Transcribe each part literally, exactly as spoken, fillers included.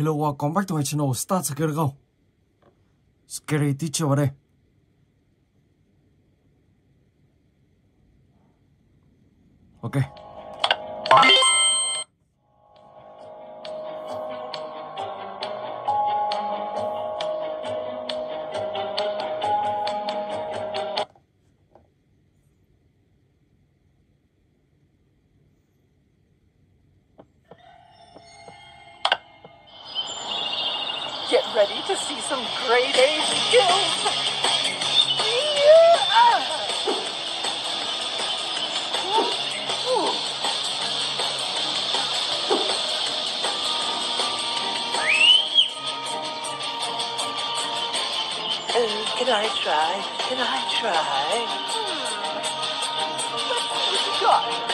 Hello, welcome back to my channel. Start Scary Go. Scary Teacher vào đây. Ok. Get ready to see some grade A skills. Yeah. Ooh. Ooh. Oh, can I try? Can I try? Hmm. What have you got?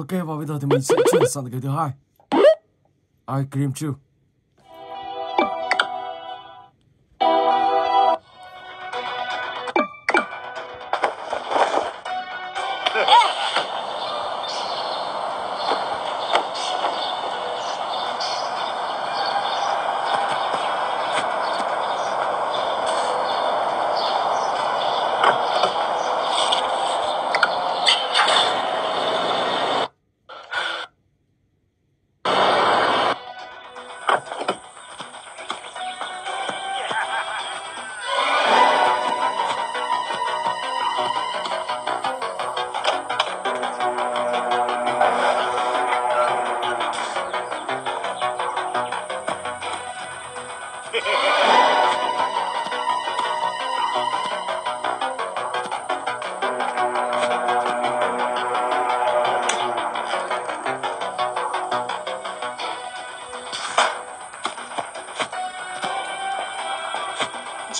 Ok, và bây giờ thì mình sẽ chuyển sang cái thứ hai, Ice Scream two.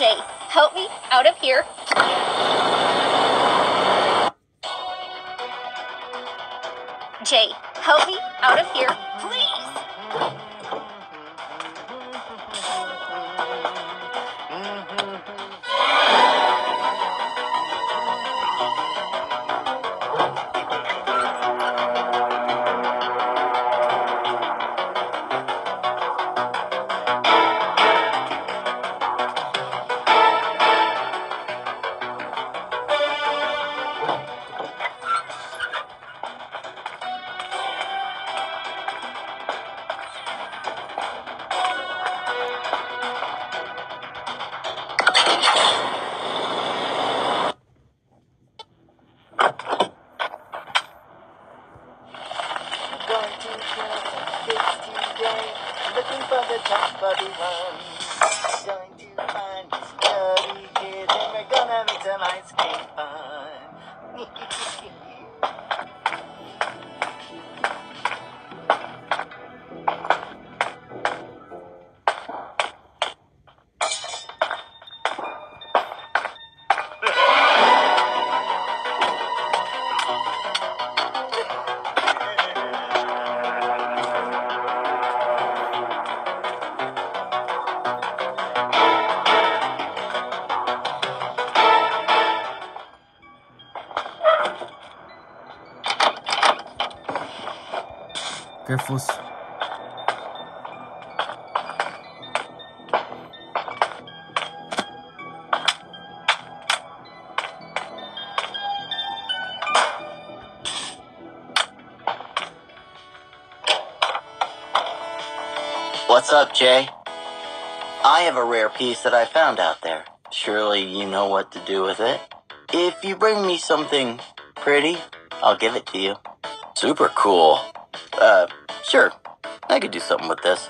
Jay, help me out of here. Jay, help me out of here, Fuß. What's up, Jay? I have a rare piece that I found out there. Surely you know what to do with it. If you bring me something pretty, I'll give it to you. Super cool. Uh, sure. I could do something with this.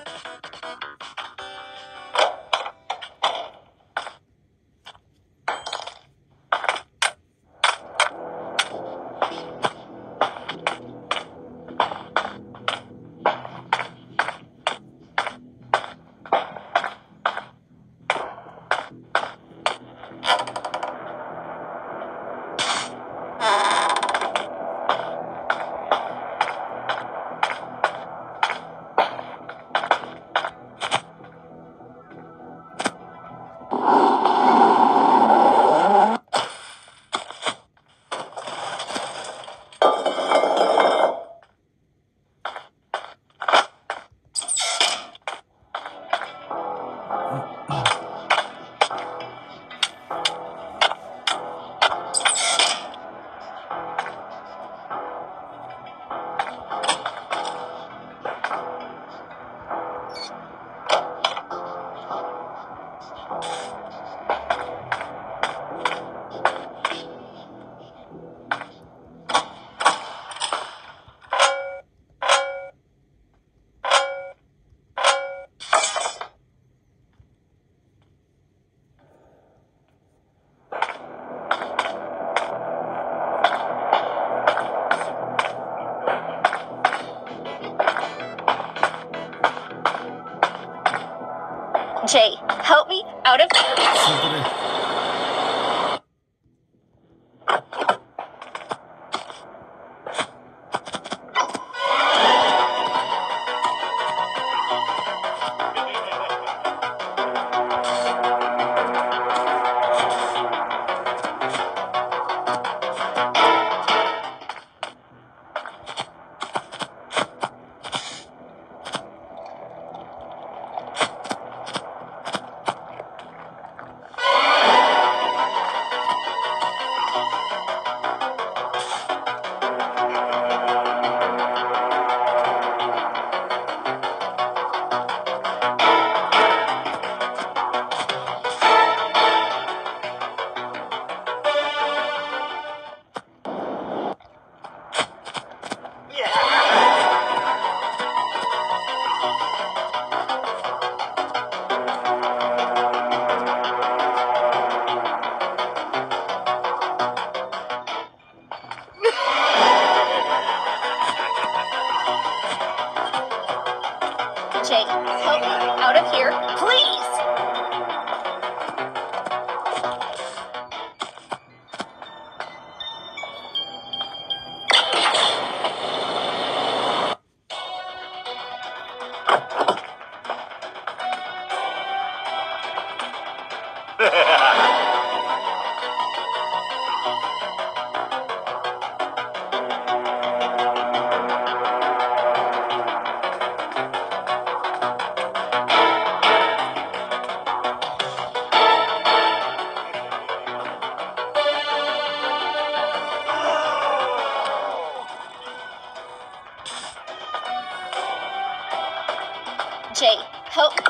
Jay, help me out of here. Jay, help me out of here, please! J. Hope.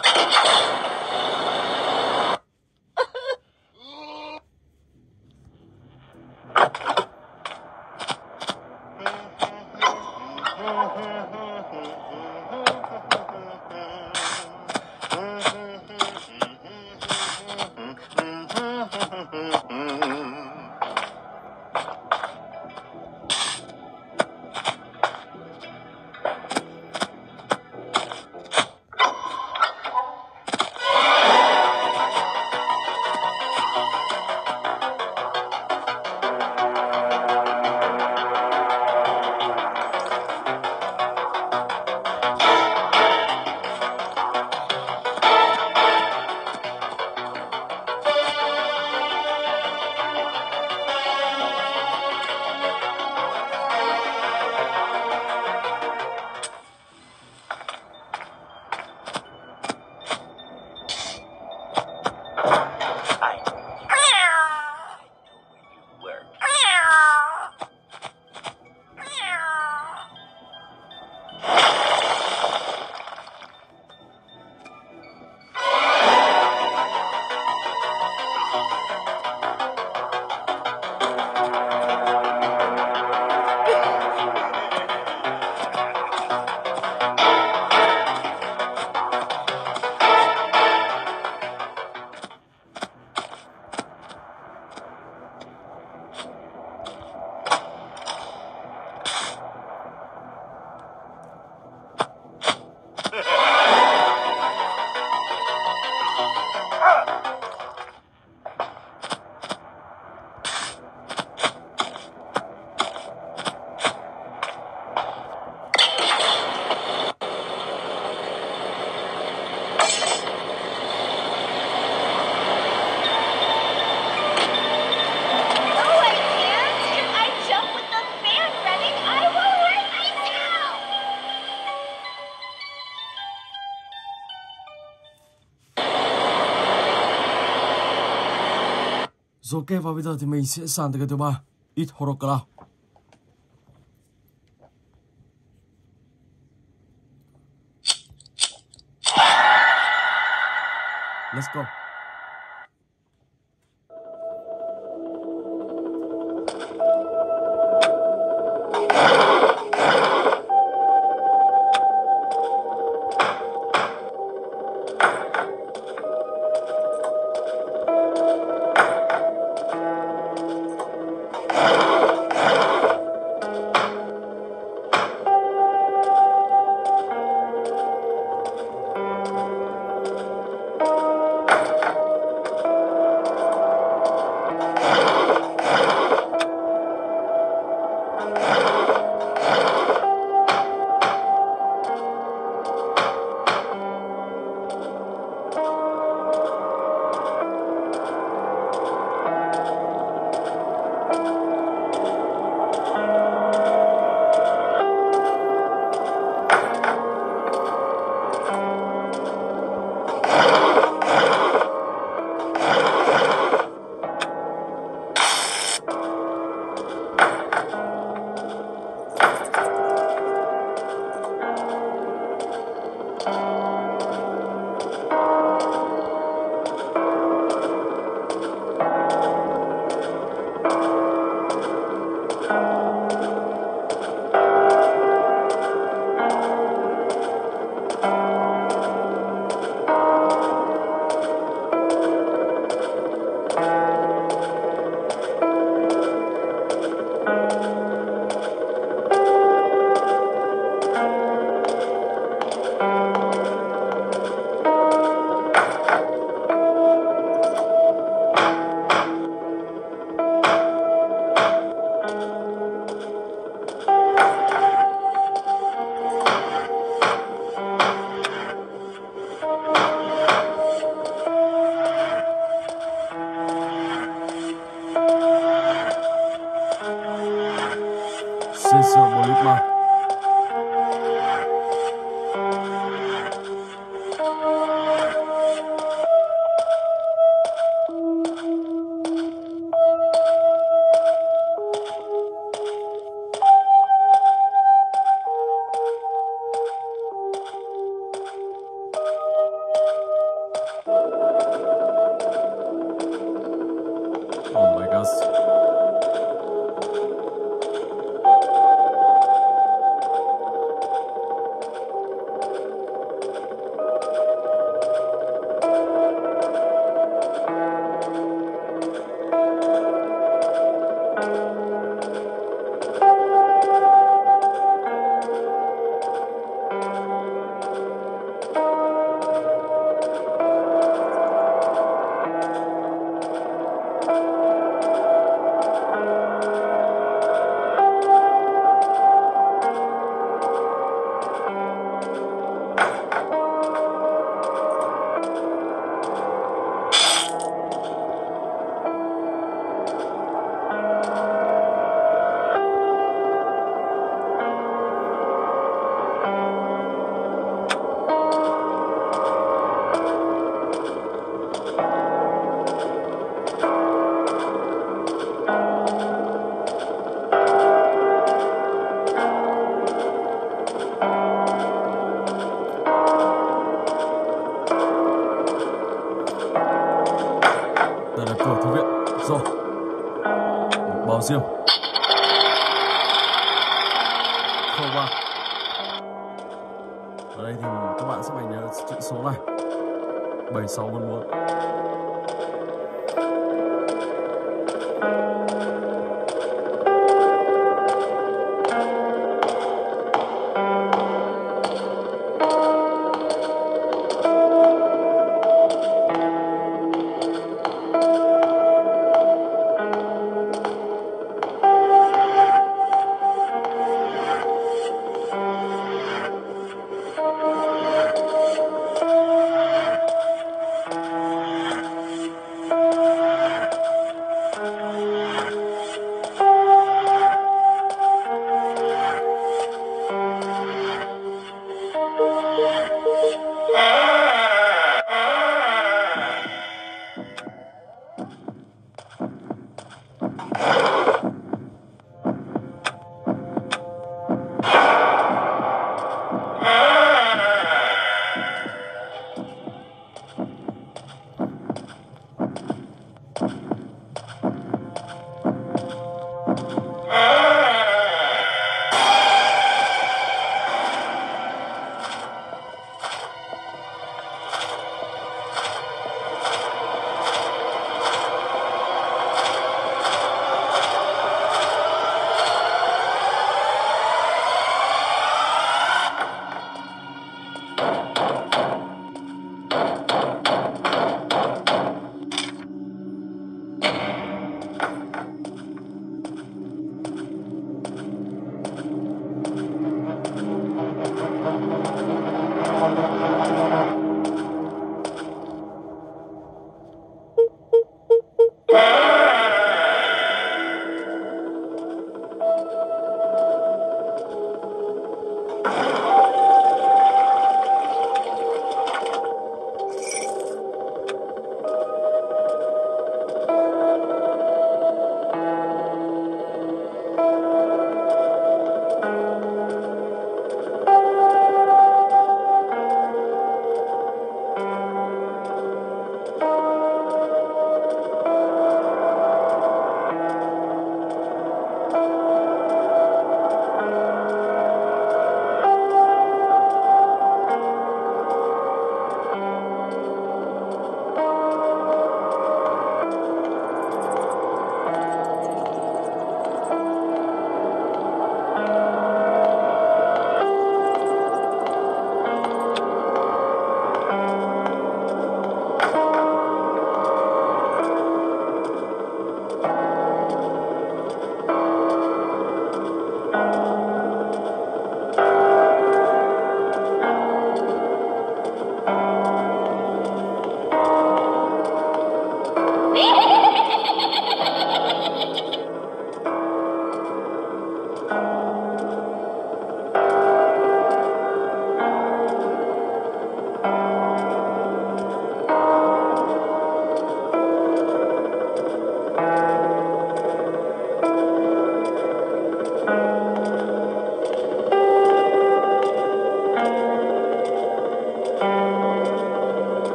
Ok, và bây giờ thì mình sẽ sang tới cái thứ ba, I T Horror Clown. Let's go.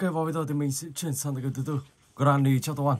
Ok, và bây giờ thì mình sẽ chuyển sang tựa thứ tư, Granny Chapter One.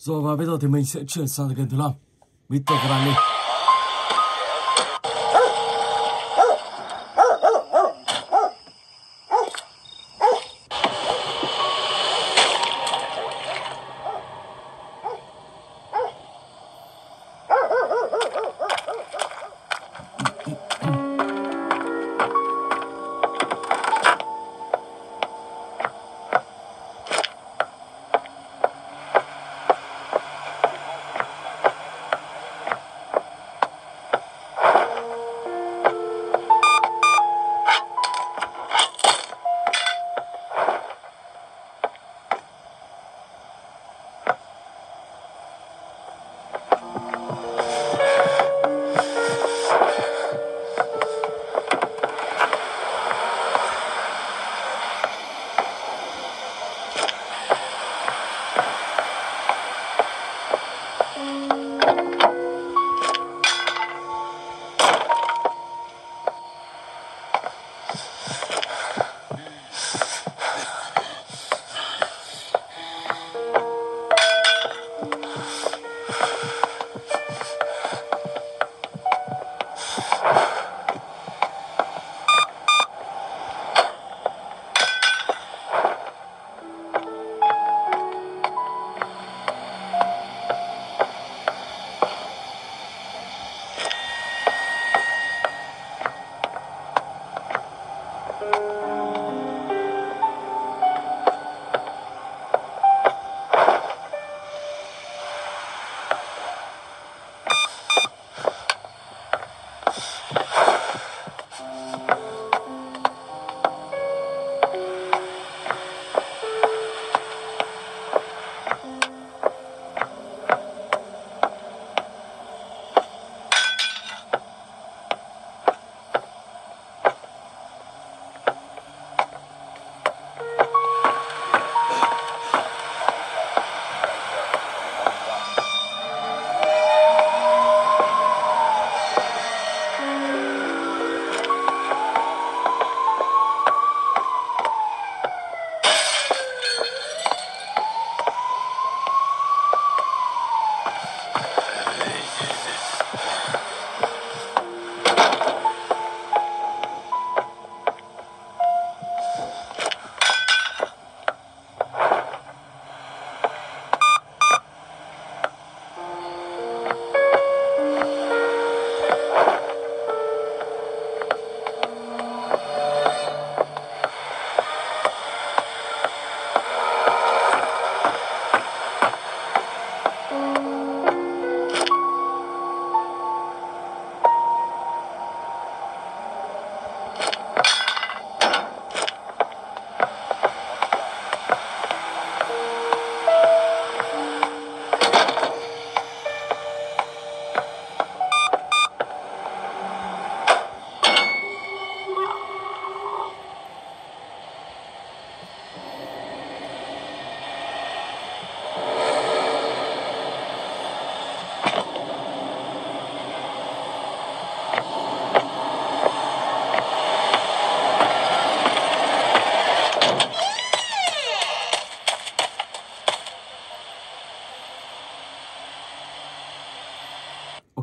Rồi và bây giờ thì mình sẽ chuyển sang game thứ năm, mít tơ Granny.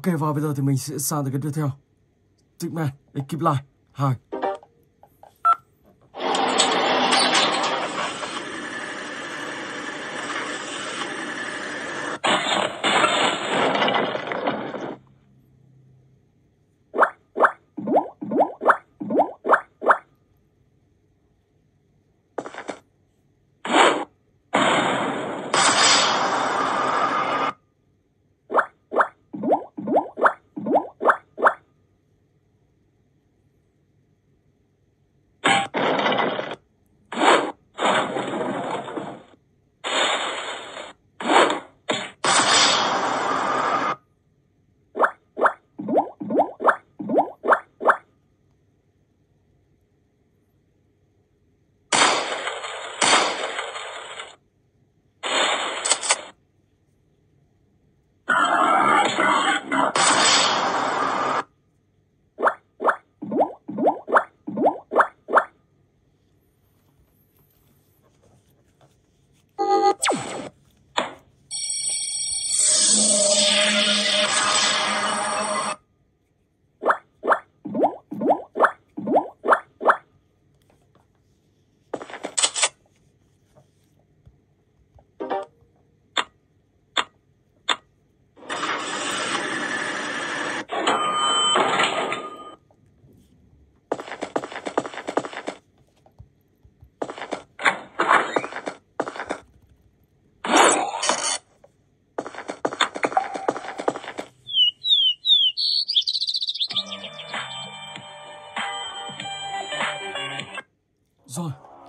Ok, và bây giờ thì mình sẽ sang tới cái tiếp theo. Tụi mày, ekip lại. Hai.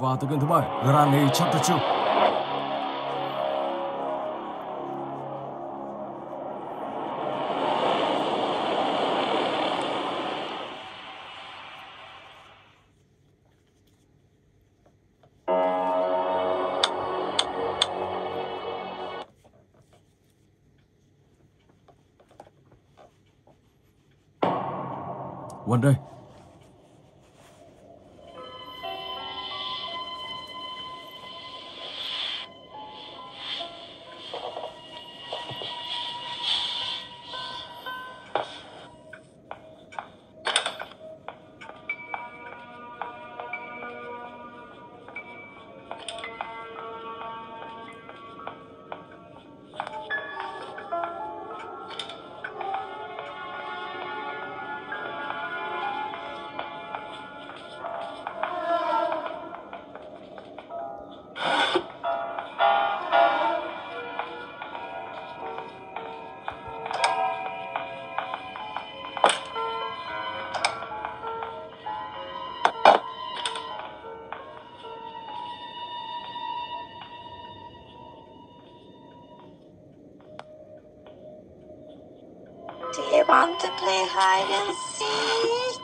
squad to goodbye. Granny Chapter Two. One day. Want to play hide and seek?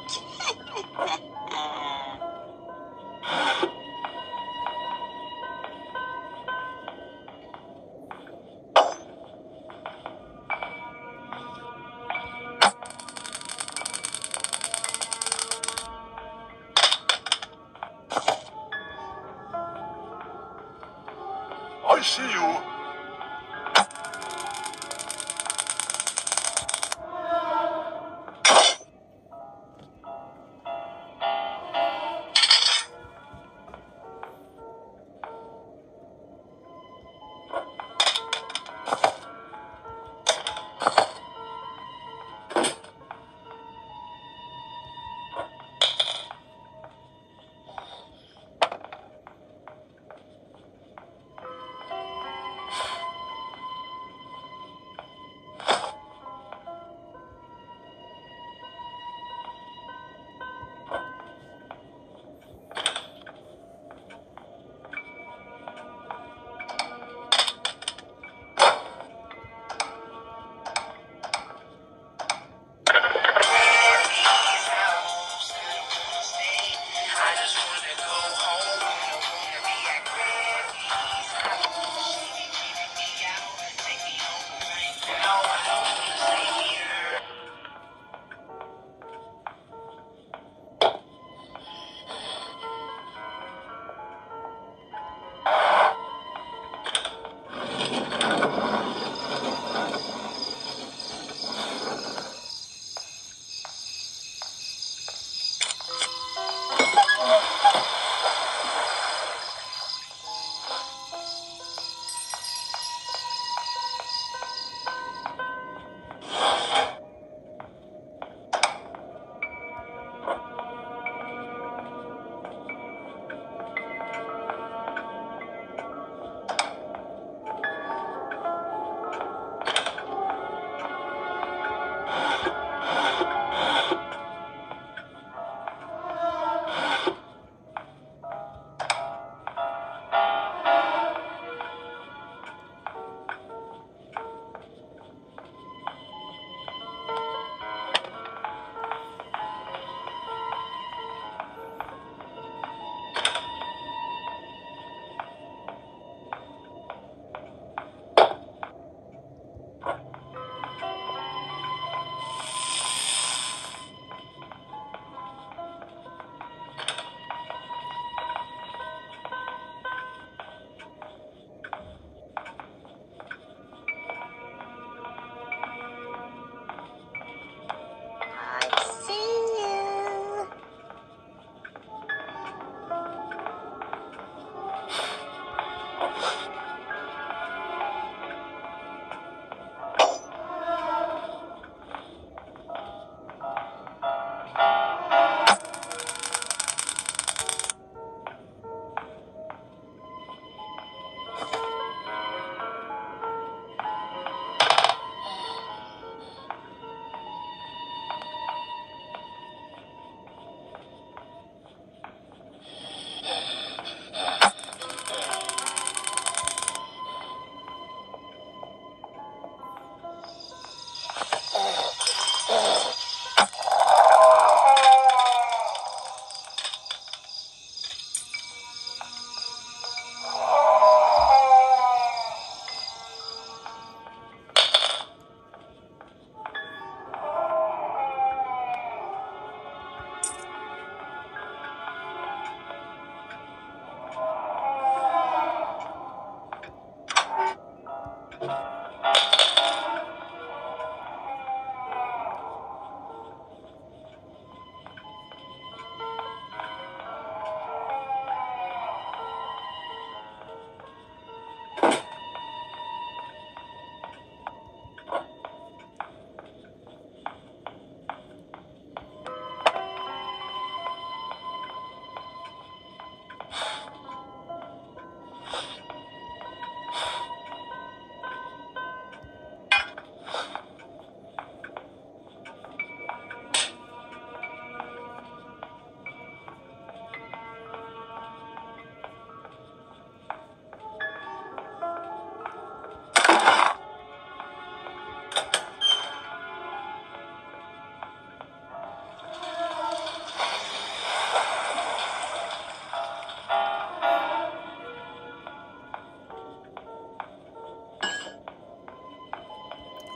I see you.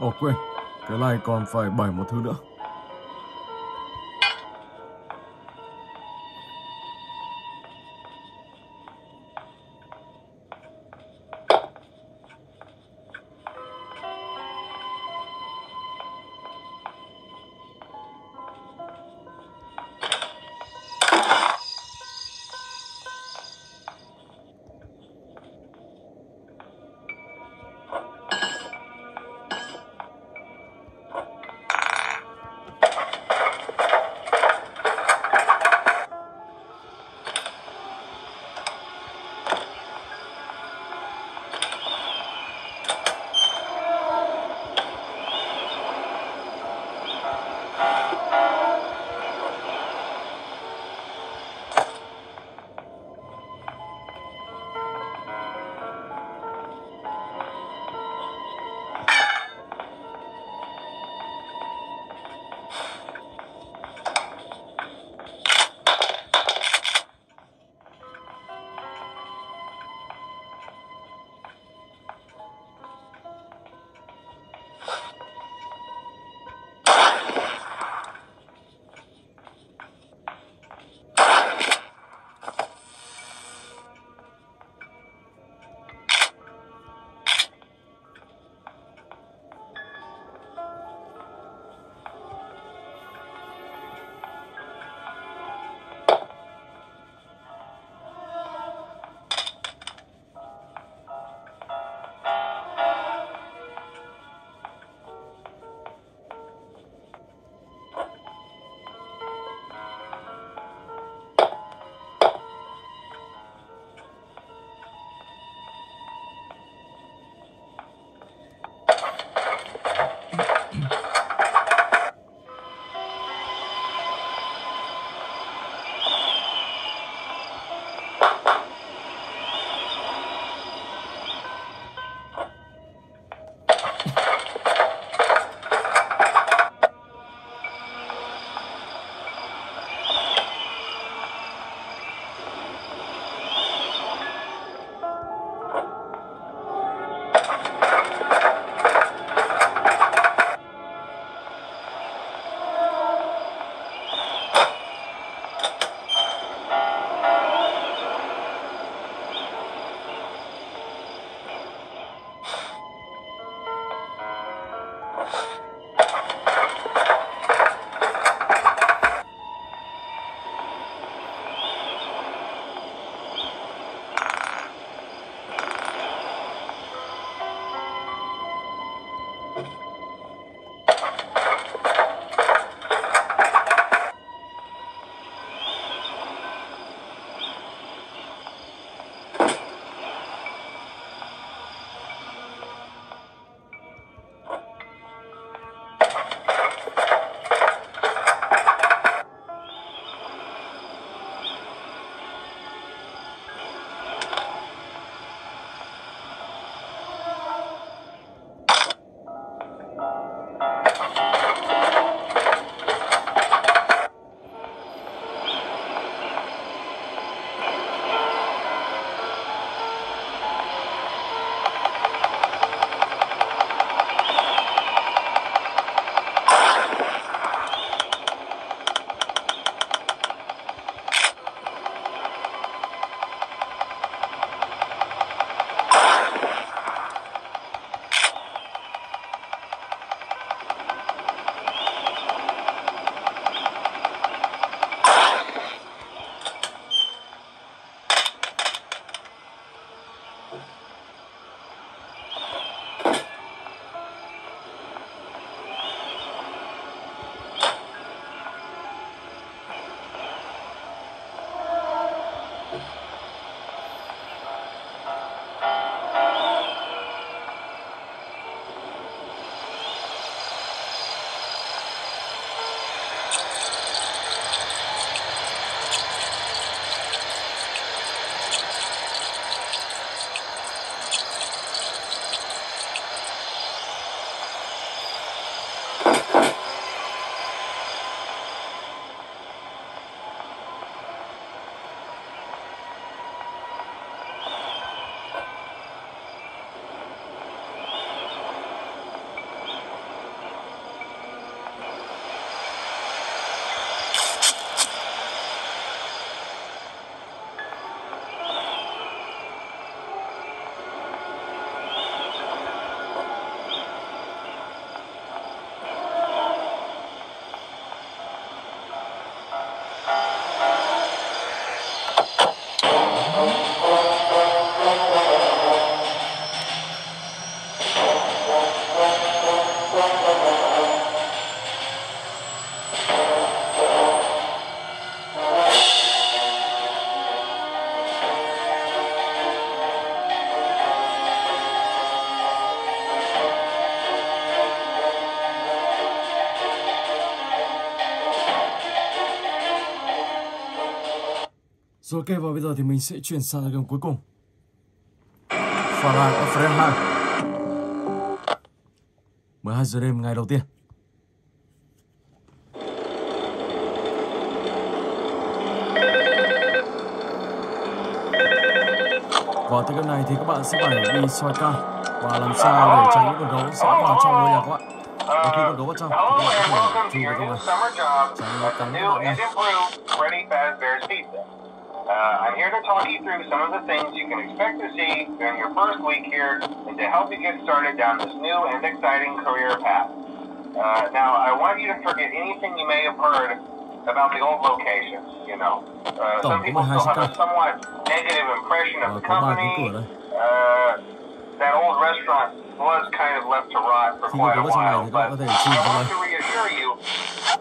Ồ quên, cái này còn phải bày một thứ nữa. Rồi ok, và bây giờ thì mình sẽ chuyển sang game cuối cùng, Fahrenheit Fahrenheit mười hai giờ đêm ngày đầu tiên. Và tới game này thì các bạn sẽ phải đi soi ca và làm sao để tránh những con gấu sẽ vào trong ngôi nhà các bạn. Và khi con gấu vào trong thì các bạn có thể chui vào trong này, tránh nó cắn các bạn ngay. Uh, I'm here to talk you through some of the things you can expect to see during your first week here and to help you get started down this new and exciting career path. Uh, now, I want you to forget anything you may have heard about the old locations, you know. Uh, some people still have a somewhat negative impression of the company. Uh, that old restaurant was kind of left to rot for quite a while, but I want to reassure you,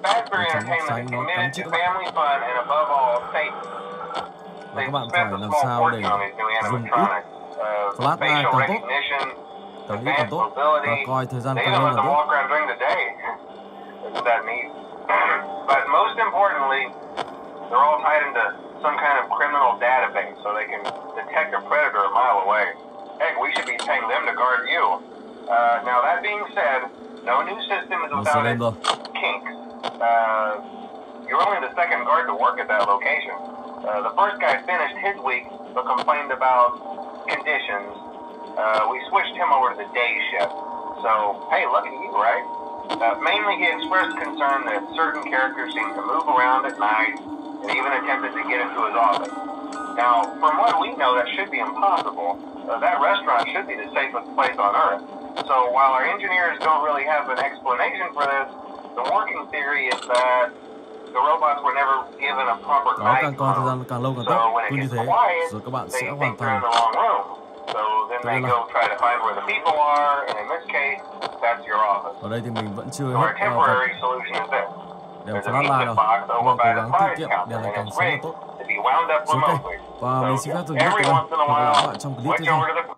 Badbury Entertainment is committed to family fun and above all, safety. Và các bạn phải làm sao để dùng út flash càng tốt, càng út càng tốt, và coi thời gian càng lâu càng tốt. Nó sẽ lên rồi. You're only the second guard to work at that location. Uh, the first guy finished his week but complained about conditions. Uh, we switched him over to the day shift. So, hey, lucky you, right? Uh, mainly he expressed concern that certain characters seemed to move around at night and even attempted to get into his office. Now, from what we know, that should be impossible. Uh, that restaurant should be the safest place on Earth. So while our engineers don't really have an explanation for this, the working theory is that the robots were never given a proper guide. Càng coi thời gian càng lâu càng tốt. Cứ như thế, rồi các bạn sẽ hoàn thành. Ở đây thì mình vẫn chưa hết theo phần. Đèo flashlight rồi. Các bạn cố gắng tiết kiệm, đèo này càng sáng càng tốt. Rồi ok, và mình xin phép dừng clip tại đây. Hẹn gặp lại các bạn trong clip tiếp theo.